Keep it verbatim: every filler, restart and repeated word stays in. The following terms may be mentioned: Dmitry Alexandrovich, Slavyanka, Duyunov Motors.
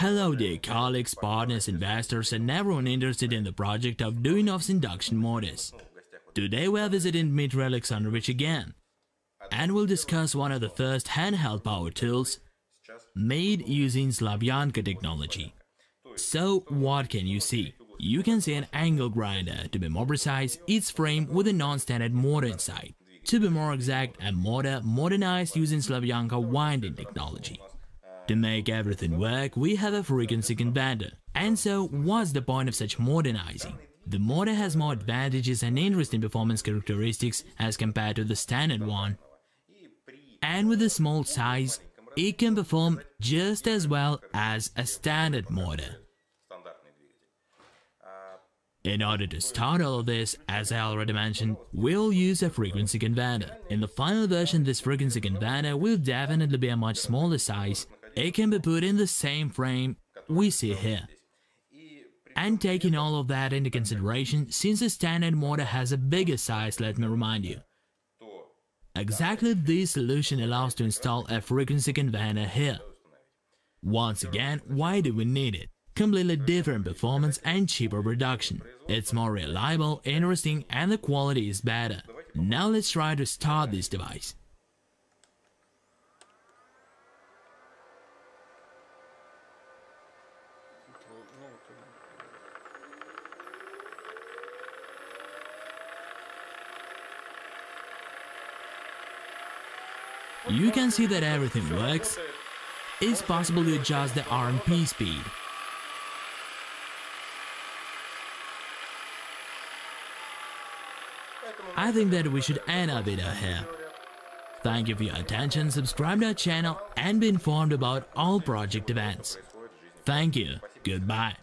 Hello dear colleagues, partners, investors and everyone interested in the project of Duyunov's induction motors. Today we are visiting Dmitry Alexandrovich again, and we'll discuss one of the first handheld power tools made using Slavyanka technology. So, what can you see? You can see an angle grinder, to be more precise, its frame with a non-standard motor inside. To be more exact, a motor modernized using Slavyanka winding technology. To make everything work, we have a frequency converter. And so, what's the point of such modernizing? The motor has more advantages and interesting performance characteristics as compared to the standard one. And with a small size, it can perform just as well as a standard motor. In order to start all of this, as I already mentioned, we'll use a frequency converter. In the final version, this frequency converter will definitely be a much smaller size. It can be put in the same frame we see here. And taking all of that into consideration, since the standard motor has a bigger size, let me remind you. Exactly this solution allows to install a frequency converter here. Once again, why do we need it? Completely different performance and cheaper production. It's more reliable, interesting, and the quality is better. Now let's try to start this device. You can see that everything works. It's possible to adjust the R M P speed. I think that we should end our video here. Thank you for your attention, subscribe to our channel and be informed about all project events. Thank you, goodbye.